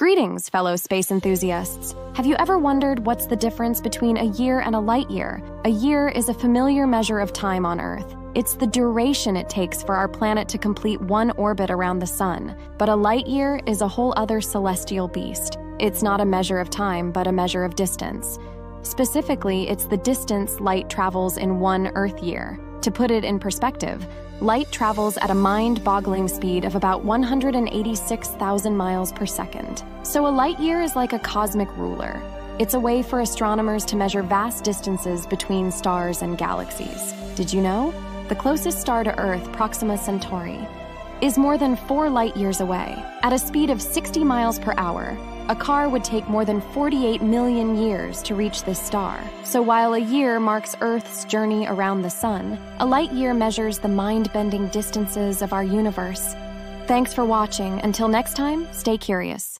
Greetings, fellow space enthusiasts. Have you ever wondered what's the difference between a year and a light year? A year is a familiar measure of time on Earth. It's the duration it takes for our planet to complete one orbit around the sun. But a light year is a whole other celestial beast. It's not a measure of time, but a measure of distance. Specifically, it's the distance light travels in one Earth year. To put it in perspective, light travels at a mind-boggling speed of about 186,000 miles per second. So a light year is like a cosmic ruler. It's a way for astronomers to measure vast distances between stars and galaxies. Did you know? The closest star to Earth, Proxima Centauri, is more than 4 light years away. At a speed of 60 miles per hour, a car would take more than 48 million years to reach this star. So while a year marks Earth's journey around the sun, a light year measures the mind-bending distances of our universe. Thanks for watching. Until next time, stay curious.